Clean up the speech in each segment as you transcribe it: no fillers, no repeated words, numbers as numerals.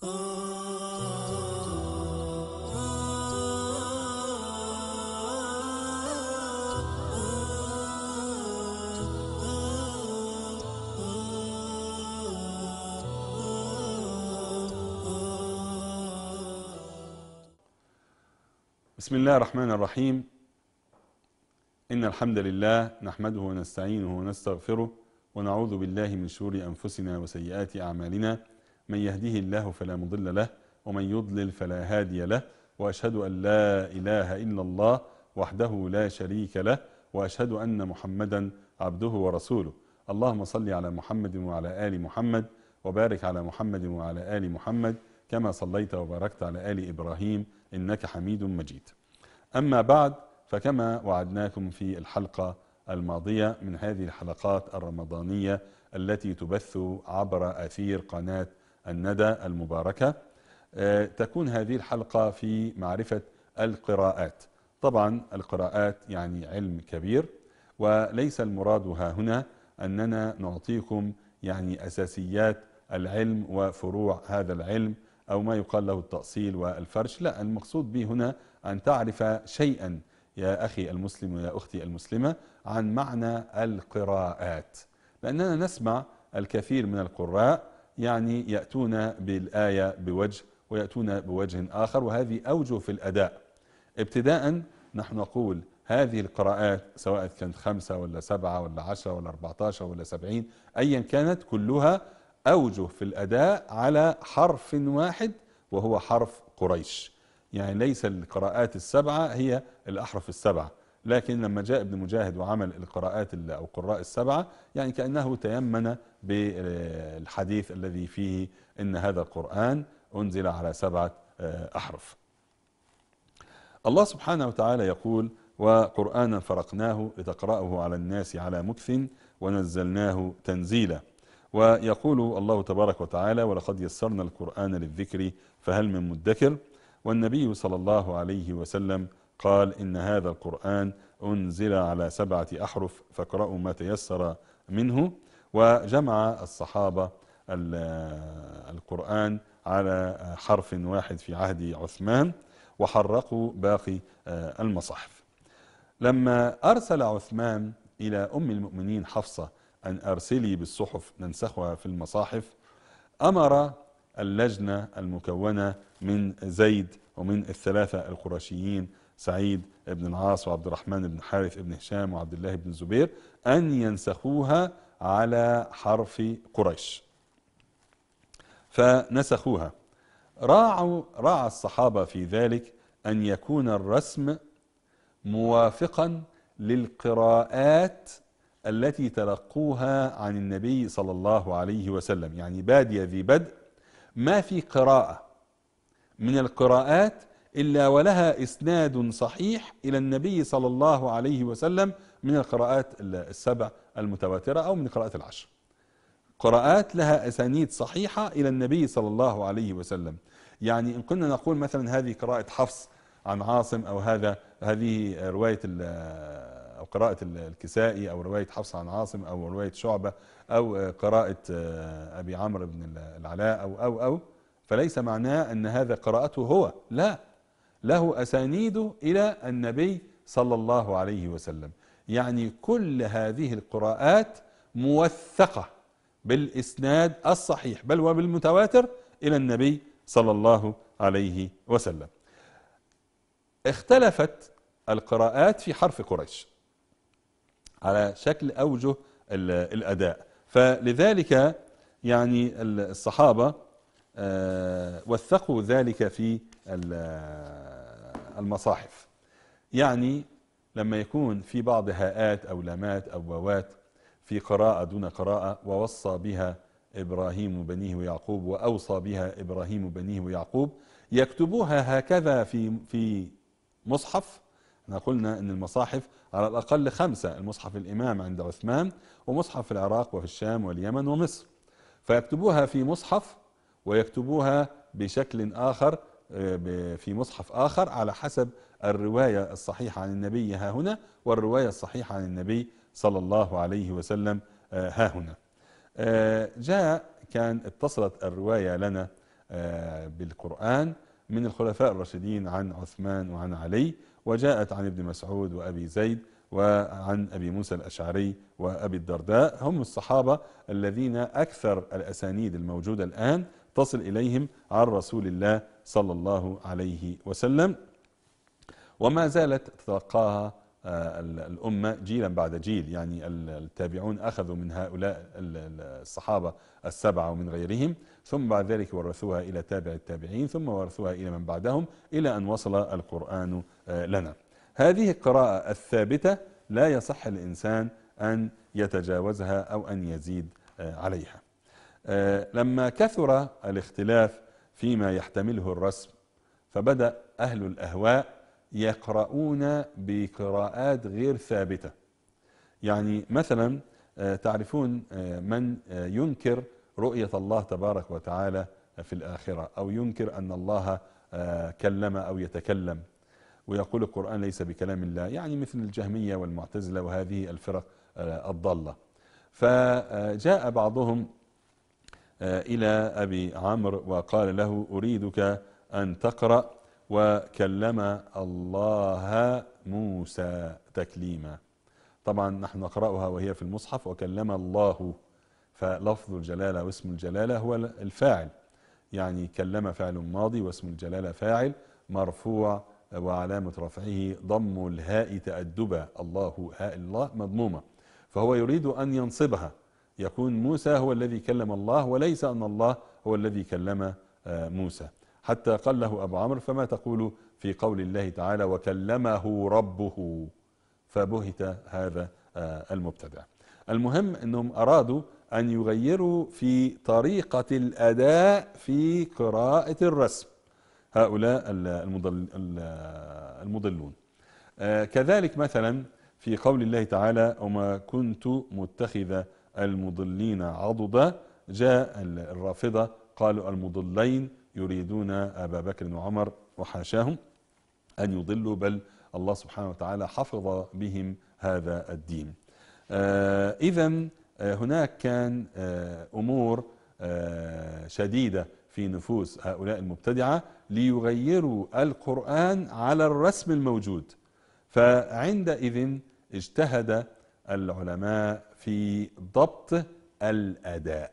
بسم الله الرحمن الرحيم. إن الحمد لله نحمده ونستعينه ونستغفره ونعوذ بالله من شرور أنفسنا وسيئات أعمالنا، من يهده الله فلا مضل له ومن يضلل فلا هادي له، وأشهد أن لا إله إلا الله وحده لا شريك له، وأشهد أن محمدا عبده ورسوله. اللهم صل على محمد وعلى آل محمد وبارك على محمد وعلى آل محمد كما صليت وباركت على آل إبراهيم إنك حميد مجيد. أما بعد، فكما وعدناكم في الحلقة الماضية من هذه الحلقات الرمضانية التي تبث عبر أثير قناة الندى المباركة، تكون هذه الحلقة في معرفة القراءات. طبعا القراءات يعني علم كبير، وليس المراد ها هنا أننا نعطيكم يعني أساسيات العلم وفروع هذا العلم أو ما يقال له التأصيل والفرش، لا، المقصود به هنا أن تعرف شيئا يا أخي المسلم ويا أختي المسلمة عن معنى القراءات، لأننا نسمع الكثير من القراء يعني يأتون بالآية بوجه ويأتون بوجه آخر، وهذه أوجه في الأداء. ابتداء نحن نقول هذه القراءات سواء كانت 5 ولا 7 ولا 10 ولا 14 ولا 70 أيا كانت، كلها أوجه في الأداء على حرف واحد وهو حرف قريش. يعني ليس القراءات السبعة هي الأحرف السبعة، لكن لما جاء ابن مجاهد وعمل القراءات أو قراء السبعة يعني كأنه تيمن بالحديث الذي فيه إن هذا القرآن أنزل على 7 أحرف. الله سبحانه وتعالى يقول: وقرآنا فرقناه لتقرأه على الناس على مكث ونزلناه تنزيلا. ويقول الله تبارك وتعالى: ولقد يسرنا القرآن للذكر فهل من مدكر. والنبي صلى الله عليه وسلم قال: إن هذا القرآن أنزل على 7 أحرف فاقرأوا ما تيسر منه. وجمع الصحابة القرآن على حرف واحد في عهد عثمان، وحرقوا باقي المصاحف. لما أرسل عثمان إلى أم المؤمنين حفصة أن أرسلي بالصحف ننسخها في المصاحف، أمر اللجنة المكونة من زيد ومن ال3 القرشيين سعيد بن العاص وعبد الرحمن بن حارث بن هشام وعبد الله بن زبير أن ينسخوها على حرف قريش، فنسخوها. راعى الصحابة في ذلك أن يكون الرسم موافقا للقراءات التي تلقوها عن النبي صلى الله عليه وسلم، يعني بادية ذي بدء، ما في قراءة من القراءات إلا ولها إسناد صحيح إلى النبي صلى الله عليه وسلم من القراءات ال7 المتواترة أو من القراءات ال10 قراءات لها أسانيد صحيحة إلى النبي صلى الله عليه وسلم. يعني إن كنا نقول مثلا هذه قراءة حفص عن عاصم، أو هذه رواية أو قراءة الكسائي، أو رواية حفص عن عاصم، أو رواية شعبة، أو قراءة أبي عمرو بن العلاء، أو فليس معناه أن هذا قراءته هو، لا، له أسانيده إلى النبي صلى الله عليه وسلم. يعني كل هذه القراءات موثقة بالإسناد الصحيح بل وبالمتواتر إلى النبي صلى الله عليه وسلم. اختلفت القراءات في حرف قريش على شكل أوجه الأداء، فلذلك يعني الصحابة وثقوا ذلك في المصاحف. يعني لما يكون في بعض هاءات أو لامات أو واوات في قراءة دون قراءة، ووصى بها إبراهيم بنيه ويعقوب، وأوصى بها إبراهيم بنيه ويعقوب، يكتبوها هكذا في مصحف. احنا قلنا ان المصاحف على الاقل 5، المصحف الامام عند عثمان، ومصحف العراق وفي الشام واليمن ومصر، فيكتبوها في مصحف ويكتبوها بشكل اخر في مصحف اخر على حسب الروايه الصحيحه عن النبي ها هنا، والروايه الصحيحه عن النبي صلى الله عليه وسلم ها هنا. جاء، كان اتصلت الروايه لنا بالقرآن من الخلفاء الراشدين عن عثمان وعن علي، وجاءت عن ابن مسعود وأبي زيد وعن أبي موسى الأشعري وأبي الدرداء، هم الصحابة الذين أكثر الأسانيد الموجودة الآن تصل إليهم عن رسول الله صلى الله عليه وسلم، وما زالت تتلقاها الأمة جيلا بعد جيل، يعني التابعون أخذوا من هؤلاء الصحابة السبعة ومن غيرهم، ثم بعد ذلك ورثوها إلى تابع التابعين، ثم ورثوها إلى من بعدهم، إلى أن وصل القرآن لنا. هذه القراءة الثابتة لا يصح الإنسان أن يتجاوزها أو أن يزيد عليها. لما كثر الاختلاف فيما يحتمله الرسم، فبدأ أهل الأهواء يقرؤون بقراءات غير ثابتة. يعني مثلا تعرفون من ينكر رؤية الله تبارك وتعالى في الآخرة، أو ينكر أن الله كلم أو يتكلم، ويقول القرآن ليس بكلام الله، يعني مثل الجهمية والمعتزلة وهذه الفرق الضالة. فجاء بعضهم إلى أبي عمرو وقال له: أريدك أن تقرأ وكلم الله موسى تكليما. طبعا نحن نقرأها وهي في المصحف: وكلم الله، فلفظ الجلالة واسم الجلالة هو الفاعل، يعني كلم فعل ماضي واسم الجلالة فاعل مرفوع وعلامة رفعه ضم الهاء تأدبا، الله هاء الله مضمومة، فهو يريد أن ينصبها، يكون موسى هو الذي كلم الله وليس أن الله هو الذي كلم موسى. حتى قال له أبو عمرو: فما تقول في قول الله تعالى وكلمه ربه؟ فبهت هذا المبتدع. المهم أنهم أرادوا أن يغيروا في طريقة الأداء في قراءة الرسم، هؤلاء المضلون. كذلك مثلا في قول الله تعالى: وما كنت متخذ المضلين عضدا، جاء الرافضة قالوا المضلين يريدون أبا بكر وعمر وحاشاهم أن يضلوا، بل الله سبحانه وتعالى حفظ بهم هذا الدين. إذن هناك كان أمور شديدة في نفوس هؤلاء المبتدعة ليغيروا القرآن على الرسم الموجود. فعندئذ اجتهد العلماء في ضبط الأداء.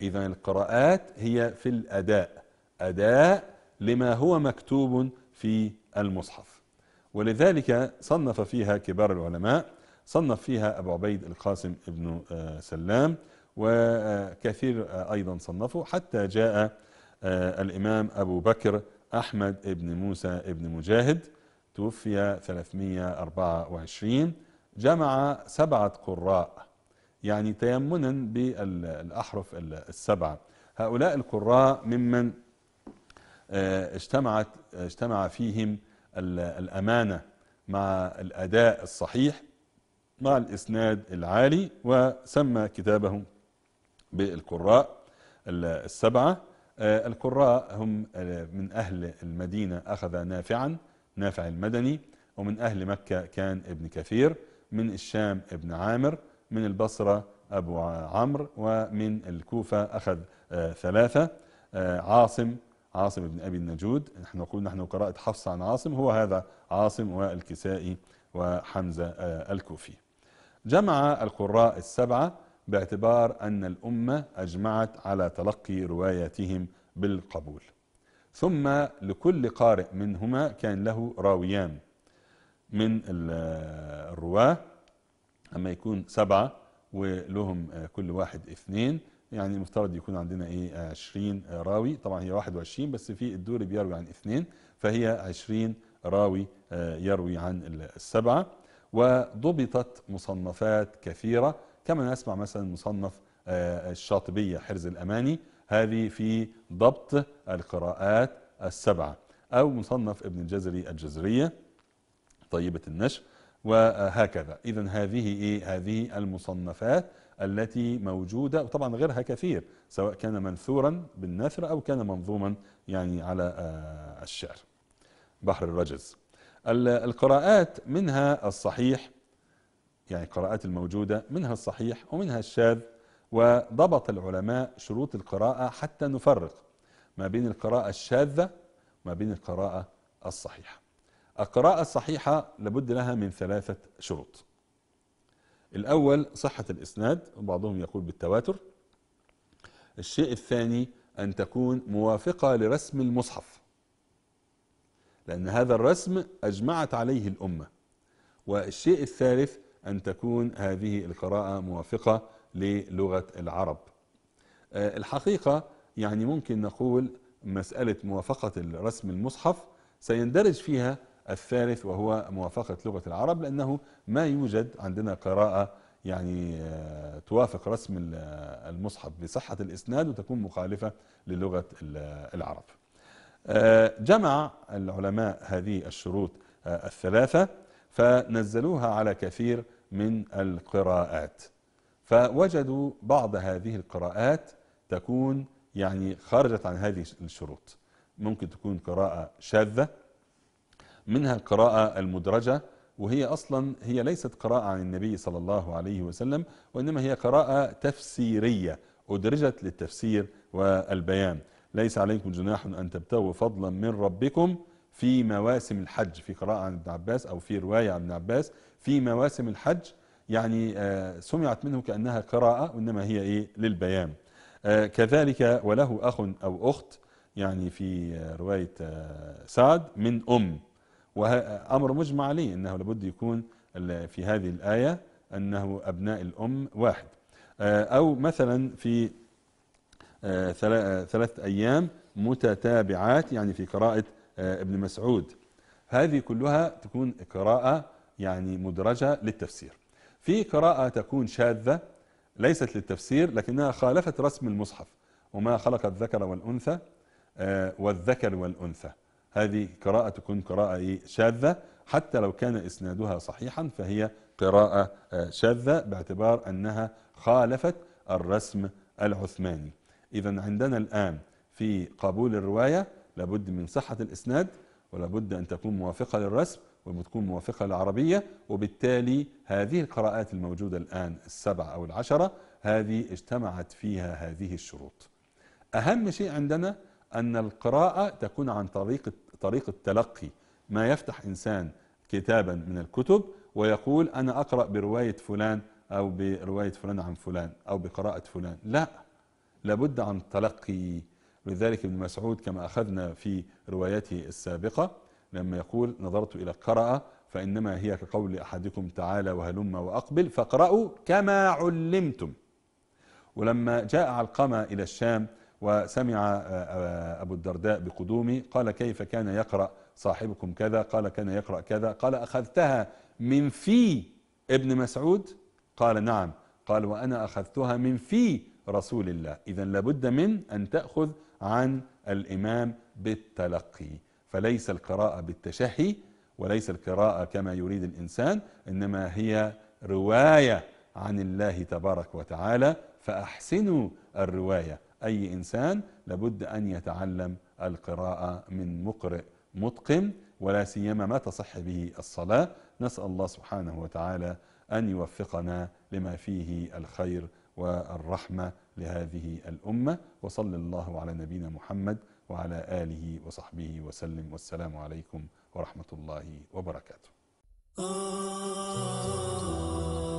إذن القراءات هي في الأداء، أداء لما هو مكتوب في المصحف، ولذلك صنف فيها كبار العلماء. صنف فيها أبو عبيد القاسم ابن سلام، وكثير أيضا صنفوا، حتى جاء الإمام أبو بكر أحمد ابن موسى ابن مجاهد، توفي 324، جمع 7 قراء، يعني تيمنا بالأحرف السبعة. هؤلاء القراء ممن اجتمع فيهم الأمانة مع الأداء الصحيح مع الإسناد العالي، وسمى كتابهم بالقراء السبعة. القراء هم من أهل المدينة أخذ نافع المدني، ومن أهل مكة كان ابن كثير، من الشام ابن عامر، من البصرة أبو عمرو، ومن الكوفة أخذ 3، عاصم بن أبي النجود، نحن نقول نحن قراءة حفصة عن عاصم، هو هذا عاصم، والكسائي وحمزة الكوفي. جمع القراء 7 باعتبار أن الأمة أجمعت على تلقي رواياتهم بالقبول. ثم لكل قارئ منهما كان له راويان من الرواة، أما يكون 7 ولهم كل واحد 2، يعني مفترض يكون عندنا 20 راوي، طبعا هي 21 بس في الدوري بيروي عن 2، فهي 20 راوي يروي عن 7. وضبطت مصنفات كثيرة، كما نسمع مثلا مصنف الشاطبية حرز الأماني، هذه في ضبط القراءات 7، أو مصنف ابن الجزري الجزرية طيبة النشر، وهكذا. إذن هذه المصنفات التي موجودة، وطبعا غيرها كثير، سواء كان منثورا بالنثر أو كان منظوما يعني على الشعر، بحر الرجز. القراءات منها الصحيح، يعني القراءات الموجودة منها الصحيح ومنها الشاذ، وضبط العلماء شروط القراءة حتى نفرق. ما بين القراءة الشاذة وما بين القراءة الصحيحة. القراءة الصحيحة لابد لها من ثلاثة شروط. الأول صحة الإسناد، وبعضهم يقول بالتواتر. الشيء الثاني أن تكون موافقة لرسم المصحف، لأن هذا الرسم أجمعت عليه الأمة. والشيء الثالث أن تكون هذه القراءة موافقة للغة العرب. الحقيقة يعني ممكن نقول مسألة موافقة الرسم المصحف سيندرج فيها الثالث وهو موافقة لغة العرب، لأنه ما يوجد عندنا قراءة يعني توافق رسم المصحف بصحة الإسناد وتكون مخالفة للغة العرب. جمع العلماء هذه الشروط الثلاثة فنزلوها على كثير من القراءات، فوجدوا بعض هذه القراءات تكون يعني خرجت عن هذه الشروط. ممكن تكون قراءة شاذة، منها القراءة المدرجة، وهي أصلا هي ليست قراءة عن النبي صلى الله عليه وسلم، وإنما هي قراءة تفسيرية أدرجت للتفسير والبيان. ليس عليكم جناح أن تبتغوا فضلا من ربكم في مواسم الحج، في قراءة عن ابن عباس أو في رواية عن ابن عباس في مواسم الحج، يعني سمعت منه كأنها قراءة وإنما هي إيه للبيان. كذلك وله أخ أو أخت، يعني في رواية سعد من أم، وأمر مجمع عليه أنه لابد يكون في هذه الآية أنه أبناء الأم واحد. أو مثلا في ثلاثة أيام متتابعات، يعني في قراءة ابن مسعود. هذه كلها تكون قراءة يعني مدرجة للتفسير. في قراءة تكون شاذة ليست للتفسير لكنها خالفت رسم المصحف، وما خلق الذكر والأنثى والذكر والأنثى، هذه قراءة تكون قراءة شاذة حتى لو كان إسنادها صحيحا، فهي قراءة شاذة باعتبار أنها خالفت الرسم العثماني. إذن عندنا الآن في قبول الرواية لابد من صحة الإسناد، ولابد أن تكون موافقة للرسم، وتكون موافقة للعربية، وبالتالي هذه القراءات الموجودة الآن السبعة أو العشرة هذه اجتمعت فيها هذه الشروط. أهم شيء عندنا أن القراءة تكون عن طريق التلقي، ما يفتح إنسان كتابا من الكتب ويقول أنا أقرأ برواية فلان أو برواية فلان عن فلان أو بقراءة فلان، لا، لابد عن التلقي. لذلك ابن مسعود كما أخذنا في روايته السابقة لما يقول نظرت إلى القراءة فإنما هي كقول أحدكم تعالى وهلم وأقبل فاقرأوا كما علمتم. ولما جاء علقمة إلى الشام وسمع أبو الدرداء بقدومه قال كيف كان يقرأ صاحبكم كذا؟ قال كان يقرأ كذا. قال أخذتها من في ابن مسعود؟ قال نعم. قال وأنا أخذتها من في رسول الله. إذن لابد من أن تأخذ عن الإمام بالتلقي، فليس القراءة بالتشهي وليس القراءة كما يريد الإنسان، إنما هي رواية عن الله تبارك وتعالى، فأحسنوا الرواية. أي إنسان لابد أن يتعلم القراءة من مقرئ متقن، ولا سيما ما تصح به الصلاة. نسأل الله سبحانه وتعالى أن يوفقنا لما فيه الخير والرحمة لهذه الأمة، وصلى الله على نبينا محمد وعلى آله وصحبه وسلم، والسلام عليكم ورحمة الله وبركاته.